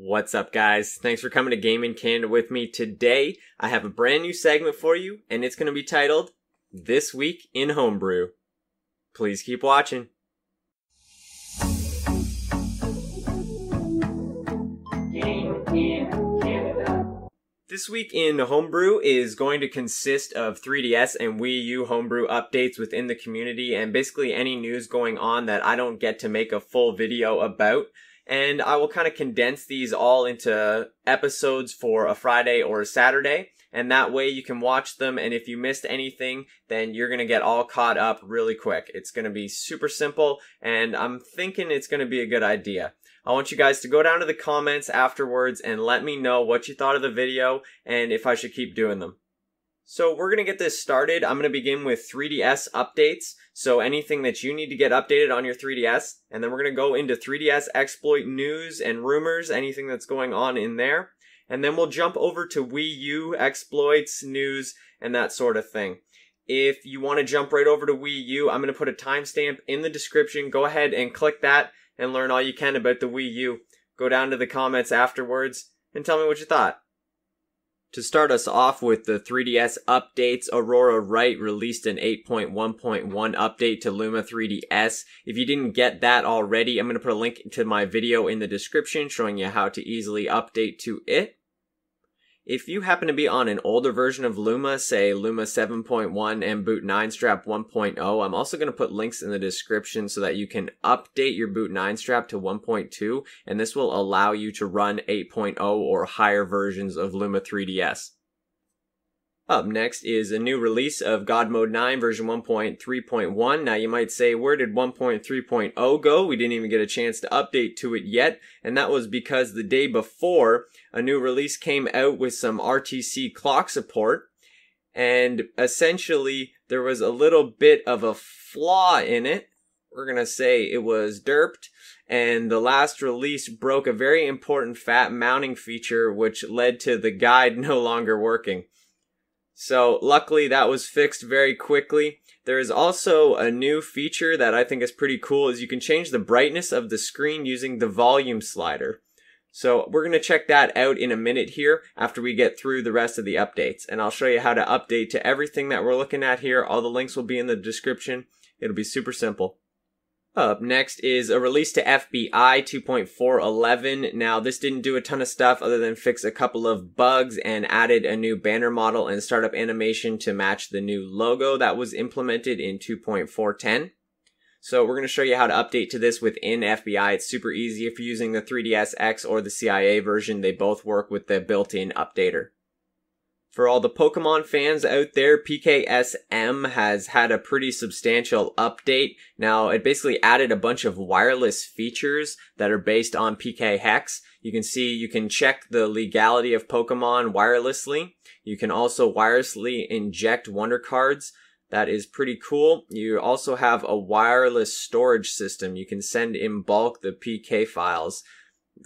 What's up, guys? Thanks for coming to Gaming Canada with me today. I have a brand new segment for you, and it's going to be titled, This Week in Homebrew. Please keep watching. Gaming Canada. This Week in Homebrew is going to consist of 3DS and Wii U homebrew updates within the community, and basically any news going on that I don't get to make a full video about. And I will kind of condense these all into episodes for a Friday or a Saturday. And that way you can watch them. And if you missed anything, then you're going to get all caught up really quick. It's going to be super simple. And I'm thinking it's going to be a good idea. I want you guys to go down to the comments afterwards and let me know what you thought of the video and if I should keep doing them. So we're going to get this started. I'm going to begin with 3DS updates. So anything that you need to get updated on your 3DS. And then we're going to go into 3DS exploit news and rumors, anything that's going on in there. And then we'll jump over to Wii U exploits, news, and that sort of thing. If you want to jump right over to Wii U, I'm going to put a timestamp in the description. Go ahead and click that and learn all you can about the Wii U. Go down to the comments afterwards and tell me what you thought. To start us off with the 3DS updates, Aurora Wright released an 8.1.1 update to Luma 3DS. If you didn't get that already, I'm going to put a link to my video in the description showing you how to easily update to it. If you happen to be on an older version of Luma, say Luma 7.1 and Boot9strap 1.0, I'm also going to put links in the description so that you can update your Boot9strap to 1.2, and this will allow you to run 8.0 or higher versions of Luma 3DS. Up next is a new release of Godmode9 version 1.3.1. Now you might say, where did 1.3.0 go? We didn't even get a chance to update to it yet. And that was because the day before, a new release came out with some RTC clock support. And essentially, there was a little bit of a flaw in it. We're going to say it was derped. And the last release broke a very important fat mounting feature, which led to the guide no longer working. So luckily that was fixed very quickly. There is also a new feature that I think is pretty cool is you can change the brightness of the screen using the volume slider. So we're going to check that out in a minute here after we get through the rest of the updates. And I'll show you how to update to everything that we're looking at here. All the links will be in the description. It'll be super simple. Up next is a release to FBI 2.4.11. Now, this didn't do a ton of stuff other than fix a couple of bugs and added a new banner model and startup animation to match the new logo that was implemented in 2.4.10. So we're going to show you how to update to this within FBI. It's super easy if you're using the 3DS X or the CIA version. They both work with the built-in updater. For all the Pokemon fans out there, PKSM has had a pretty substantial update. Now, it basically added a bunch of wireless features that are based on PK Hex. You can see you can check the legality of Pokemon wirelessly. You can also wirelessly inject Wonder Cards. That is pretty cool. You also have a wireless storage system. You can send in bulk the PK files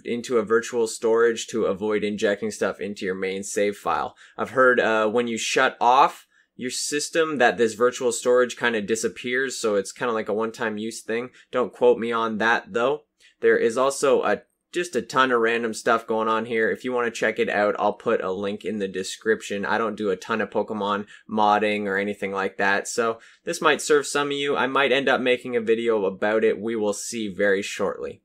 into a virtual storage to avoid injecting stuff into your main save file. I've heard when you shut off your system that this virtual storage kind of disappears, so it's kind of like a one-time use thing. Don't quote me on that though. There is also just a ton of random stuff going on here. If you want to check it out, I'll put a link in the description. I don't do a ton of Pokemon modding or anything like that, so this might serve some of you. I might end up making a video about it. We will see very shortly.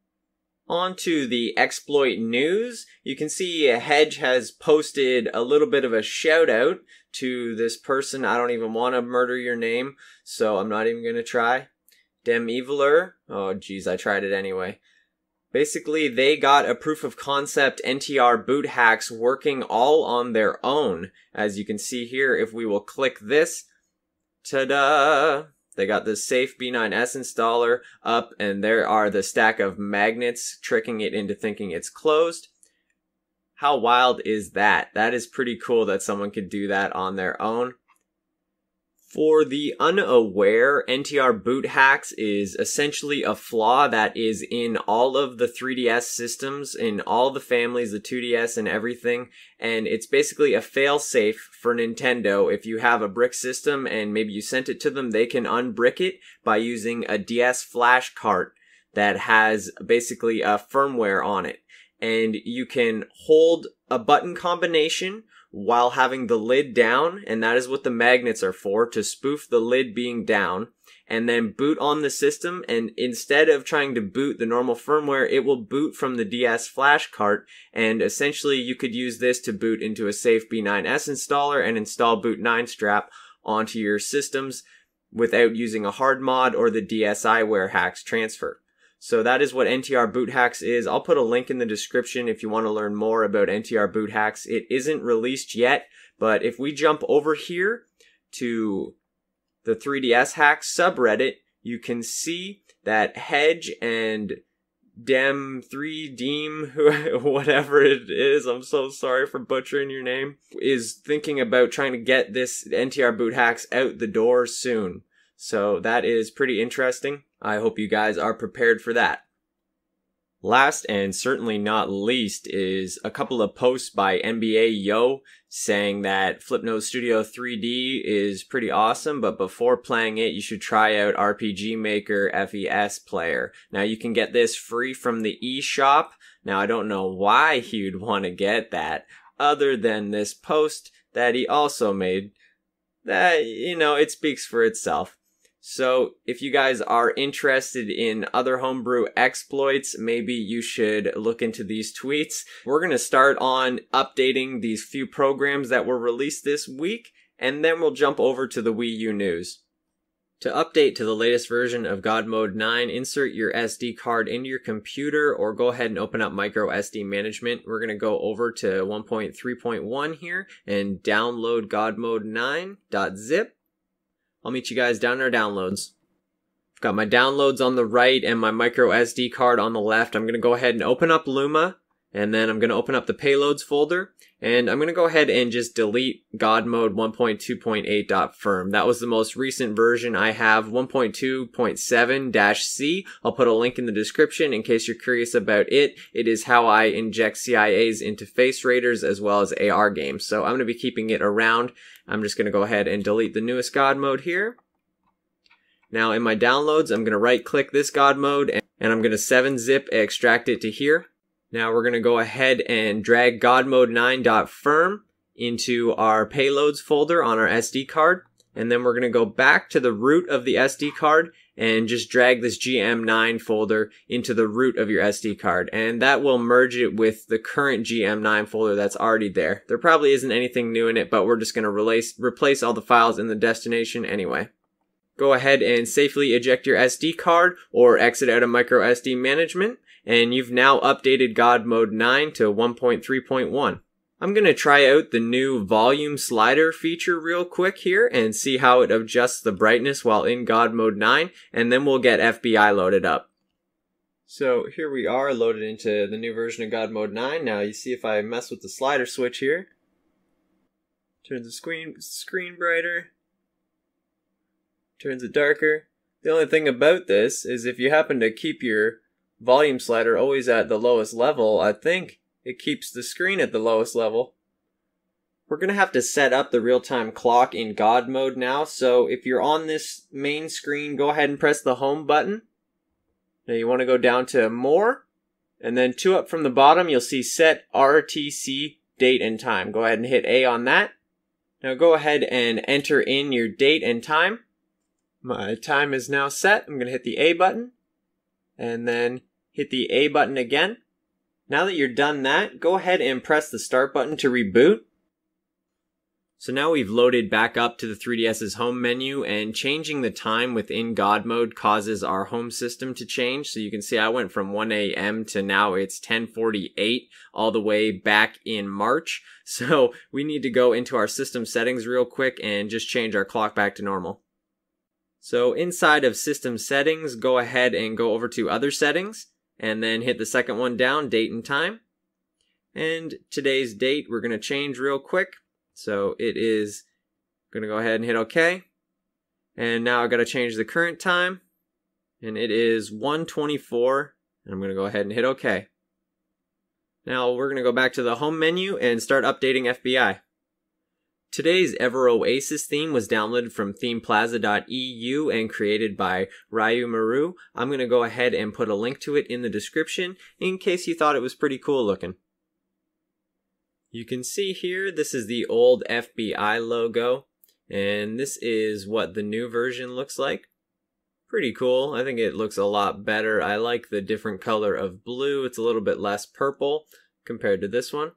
On to the exploit news. You can see Hedge has posted a little bit of a shout out to this person. I don't even want to murder your name, so I'm not even going to try. Dem_Eviler. Oh geez, I tried it anyway. Basically, they got a proof of concept NTR boot hacks working all on their own. As you can see here, if we will click this, ta-da! They got the safe B9S installer up, and there are the stack of magnets tricking it into thinking it's closed. How wild is that? That is pretty cool that someone could do that on their own. For the unaware, NTR boot hacks is essentially a flaw that is in all of the 3DS systems, in all the families, the 2DS and everything. And it's basically a failsafe for Nintendo. If you have a brick system and maybe you sent it to them, they can unbrick it by using a DS flash cart that has basically a firmware on it. and you can hold a button combination while having the lid down, and that is what the magnets are for, to spoof the lid being down, and then boot on the system. And instead of trying to boot the normal firmware, it will boot from the DS flash cart, and essentially you could use this to boot into a safe B9S installer and install Boot9strap onto your systems without using a hard mod or the DSiWare hacks transfer. So that is what NTR Boot Hacks is. I'll put a link in the description if you want to learn more about NTR Boot Hacks. It isn't released yet, but if we jump over here to the 3DS Hacks subreddit, you can see that Hedge and Dem3deem, whatever it is, I'm so sorry for butchering your name, is thinking about trying to get this NTR Boot Hacks out the door soon. So that is pretty interesting. I hope you guys are prepared for that. Last and certainly not least is a couple of posts by NBA Yo saying that Flipnote Studio 3D is pretty awesome, but before playing it, you should try out RPG Maker FES Player. Now, you can get this free from the eShop. Now, I don't know why you'd want to get that other than this post that he also made. That, you know, it speaks for itself. So if you guys are interested in other homebrew exploits, maybe you should look into these tweets. We're going to start on updating these few programs that were released this week, and then we'll jump over to the Wii U news. To update to the latest version of Godmode9, insert your SD card into your computer or go ahead and open up microSD management. We're going to go over to 1.3.1 here and download Godmode9.zip. I'll meet you guys down in our downloads. I've got my downloads on the right and my micro SD card on the left. I'm going to go ahead and open up Luma, and then I'm going to open up the payloads folder, and I'm going to go ahead and just delete Godmode 1.2.8.firm. That was the most recent version I have, 1.2.7-C. I'll put a link in the description in case you're curious about it. It is how I inject CIAs into face raiders as well as AR games. So I'm going to be keeping it around. I'm just going to go ahead and delete the newest Godmode here. Now in my downloads, I'm going to right click this Godmode and I'm going to 7-zip extract it to here. Now we're going to go ahead and drag Godmode9.firm into our payloads folder on our SD card. And then we're going to go back to the root of the SD card and just drag this GM9 folder into the root of your SD card. And that will merge it with the current GM9 folder that's already there. There probably isn't anything new in it, but we're just going to replace all the files in the destination anyway. Go ahead and safely eject your SD card or exit out of microSD management. And you've now updated Godmode9 to 1.3.1. I'm going to try out the new volume slider feature real quick here and see how it adjusts the brightness while in Godmode9, and then we'll get FBI loaded up. So here we are loaded into the new version of Godmode9. Now you see if I mess with the slider switch here, turns the screen brighter, turns it darker. The only thing about this is if you happen to keep your volume slider always at the lowest level, I think it keeps the screen at the lowest level. We're going to have to set up the real-time clock in God mode now, so if you're on this main screen, go ahead and press the home button. Now you want to go down to more, and then two up from the bottom, you'll see set RTC date and time. Go ahead and hit A on that. Now go ahead and enter in your date and time. My time is now set. I'm going to hit the A button, and then hit the A button again. Now that you're done that, go ahead and press the start button to reboot. So now we've loaded back up to the 3DS's home menu, and changing the time within God mode causes our home system to change. So you can see I went from 1 a.m. to now it's 10:48 all the way back in March. So we need to go into our system settings real quick and just change our clock back to normal. So inside of system settings, go ahead and go over to other settings and then hit the second one down, date and time. And today's date we're going to change real quick. So it is going to go ahead and hit OK. And now I've got to change the current time, and it is 1:24, and I'm going to go ahead and hit OK. Now we're going to go back to the home menu and start updating FBI. Today's Ever Oasis theme was downloaded from ThemePlaza.eu and created by Ryumaru. I'm going to go ahead and put a link to it in the description in case you thought it was pretty cool looking. You can see here this is the old FBI logo, and this is what the new version looks like. Pretty cool. I think it looks a lot better. I like the different color of blue. It's a little bit less purple compared to this one.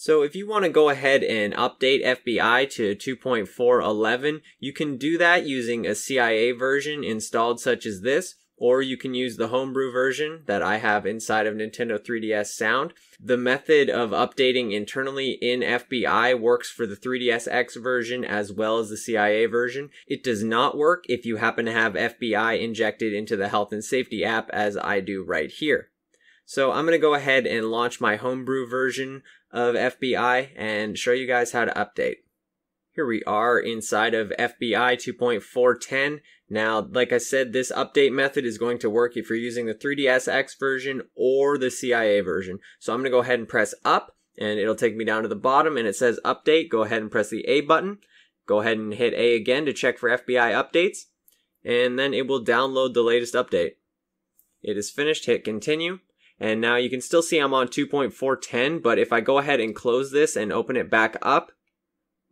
So if you want to go ahead and update FBI to 2.4.11, you can do that using a CIA version installed such as this, or you can use the homebrew version that I have inside of Nintendo 3DS Sound. The method of updating internally in FBI works for the 3DSX version as well as the CIA version. It does not work if you happen to have FBI injected into the health and safety app as I do right here. So I'm going to go ahead and launch my homebrew version of FBI and show you guys how to update. Here we are inside of FBI 2.4.10. Now, like I said, this update method is going to work if you're using the 3DSX version or the CIA version. So I'm going to go ahead and press up, and it'll take me down to the bottom, and it says update. Go ahead and press the A button. Go ahead and hit A again to check for FBI updates, and then it will download the latest update. It is finished. Hit continue. And now you can still see I'm on 2.4.10, but if I go ahead and close this and open it back up,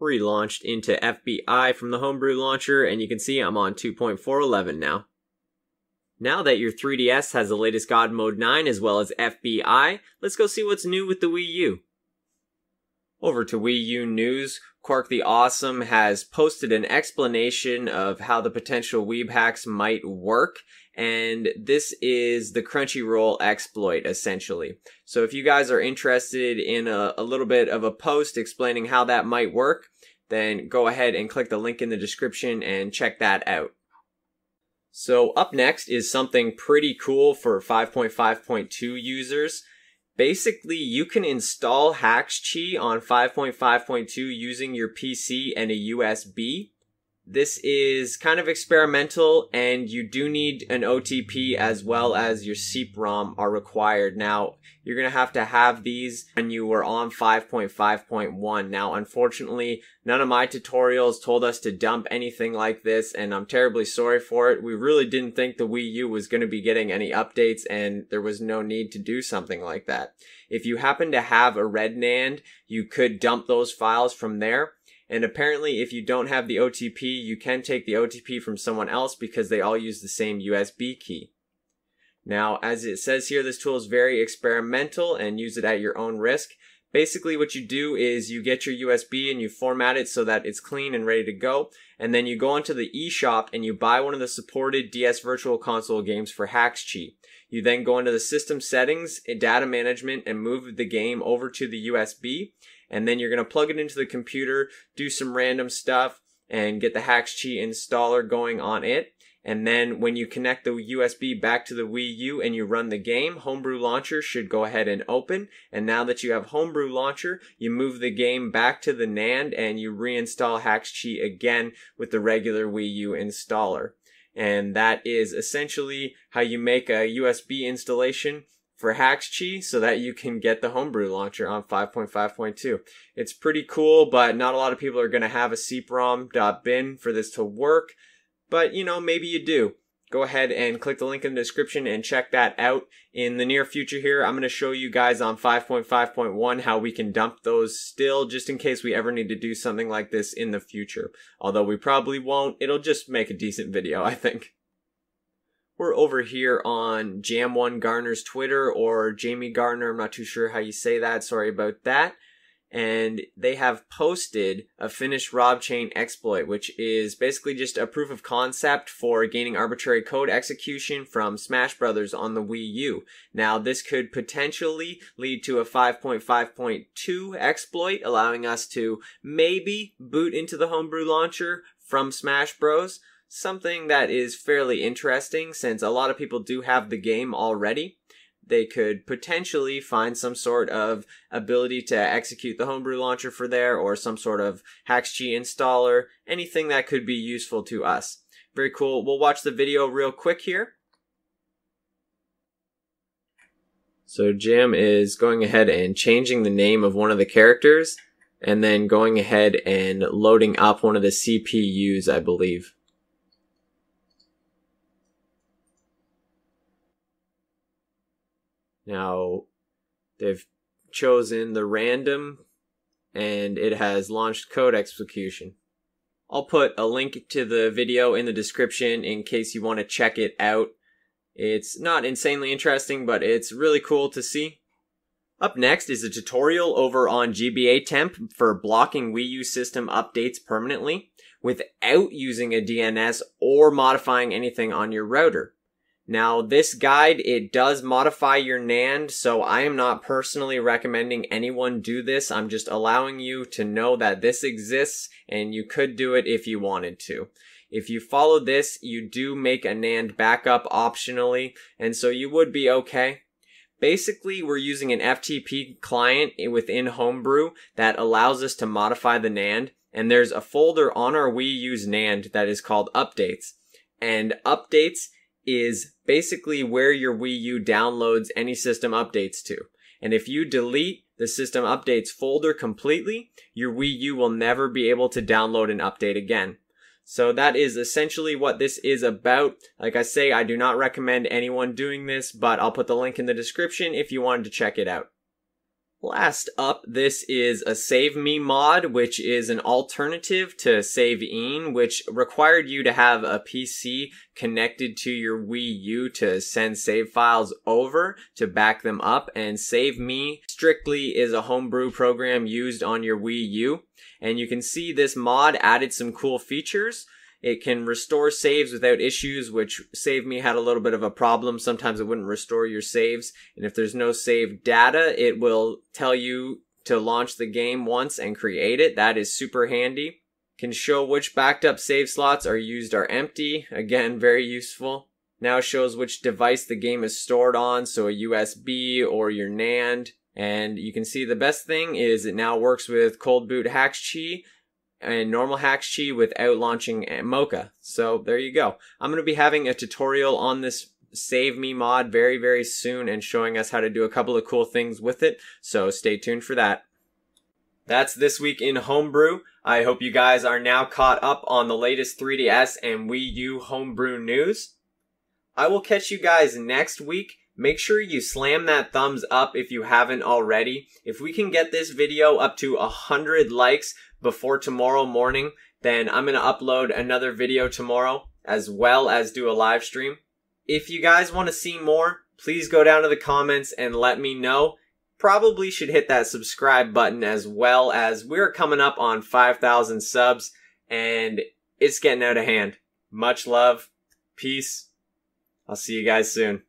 relaunched into FBI from the homebrew launcher, and you can see I'm on 2.4.11 now. Now that your 3DS has the latest Godmode9 as well as FBI, let's go see what's new with the Wii U. Over to Wii U news, Quark the Awesome has posted an explanation of how the potential Weeb hacks might work, and this is the Crunchyroll exploit, essentially. So if you guys are interested in a little bit of a post explaining how that might work, then go ahead and click the link in the description and check that out. So up next is something pretty cool for 5.5.2 users. Basically, you can install Haxchi on 5.5.2 using your PC and a USB. This is kind of experimental, and you do need an OTP as well as your CPROM are required. Now, you're going to have these when you were on 5.5.1. Now, unfortunately, none of my tutorials told us to dump anything like this, and I'm terribly sorry for it. We really didn't think the Wii U was going to be getting any updates, and there was no need to do something like that. If you happen to have a Red NAND, you could dump those files from there. And apparently, if you don't have the OTP, you can take the OTP from someone else because they all use the same USB key. Now, as it says here, this tool is very experimental and use it at your own risk. Basically, what you do is you get your USB and you format it so that it's clean and ready to go. And then you go onto the eShop and you buy one of the supported DS Virtual Console games for Haxchi. You then go into the system settings, data management, and move the game over to the USB. And then you're going to plug it into the computer, do some random stuff, and get the Haxchi installer going on it. And then when you connect the USB back to the Wii U and you run the game, Homebrew Launcher should go ahead and open. And now that you have Homebrew Launcher, you move the game back to the NAND and you reinstall Haxchi again with the regular Wii U installer. And that is essentially how you make a USB installation for Haxchi so that you can get the homebrew launcher on 5.5.2. It's pretty cool, but not a lot of people are going to have a cprom.bin for this to work. But, you know, maybe you do. Go ahead and click the link in the description and check that out. In the near future here, I'm going to show you guys on 5.5.1 how we can dump those still, just in case we ever need to do something like this in the future. Although we probably won't. It'll just make a decent video, I think. We're over here on Jam1 Garner's Twitter, or Jamie Garner, I'm not too sure how you say that, sorry about that. And they have posted a finished RobChain exploit, which is basically just a proof of concept for gaining arbitrary code execution from Smash Brothers on the Wii U. Now, this could potentially lead to a 5.5.2 exploit, allowing us to maybe boot into the homebrew launcher from Smash Bros. Something that is fairly interesting since a lot of people do have the game already. They could potentially find some sort of ability to execute the homebrew launcher for there, or some sort of Haxchi installer, anything that could be useful to us. Very cool. We'll watch the video real quick here. So Jam is going ahead and changing the name of one of the characters and then going ahead and loading up one of the CPUs, I believe. Now, they've chosen the random, and it has launched code execution. I'll put a link to the video in the description in case you want to check it out. It's not insanely interesting, but it's really cool to see. Up next is a tutorial over on GBAtemp for blocking Wii U system updates permanently without using a DNS or modifying anything on your router. Now, this guide, it does modify your NAND, so I am not personally recommending anyone do this. I'm just allowing you to know that this exists, and you could do it if you wanted to. If you follow this, you do make a NAND backup optionally, and so you would be okay. Basically, we're using an FTP client within Homebrew that allows us to modify the NAND, and there's a folder on our Wii U's NAND that is called Updates, and Updates is basically where your Wii U downloads any system updates to. And if you delete the system updates folder completely, your Wii U will never be able to download an update again. So that is essentially what this is about. Like I say, I do not recommend anyone doing this, but I'll put the link in the description if you wanted to check it out. Last up, this is a Save Me mod, which is an alternative to Savemii, which required you to have a PC connected to your Wii U to send save files over to back them up. And Savemii strictly is a homebrew program used on your Wii U. And you can see this mod added some cool features. It can restore saves without issues, which Savemii had a little bit of a problem. Sometimes it wouldn't restore your saves. And if there's no save data, it will tell you to launch the game once and create it. That is super handy. Can show which backed up save slots are used or empty. Again, very useful. Now shows which device the game is stored on, so a USB or your NAND. And you can see the best thing is it now works with Cold Boot Haxchi and normal Haxchi without launching Mocha. So there you go. I'm going to be having a tutorial on this Save Me mod very, very soon and showing us how to do a couple of cool things with it. So stay tuned for that. That's this week in Homebrew. I hope you guys are now caught up on the latest 3DS and Wii U Homebrew news. I will catch you guys next week. Make sure you slam that thumbs up if you haven't already. If we can get this video up to 100 likes before tomorrow morning, then I'm going to upload another video tomorrow as well as do a live stream. If you guys want to see more, please go down to the comments and let me know. Probably should hit that subscribe button as well, as we're coming up on 5,000 subs and it's getting out of hand. Much love. Peace. I'll see you guys soon.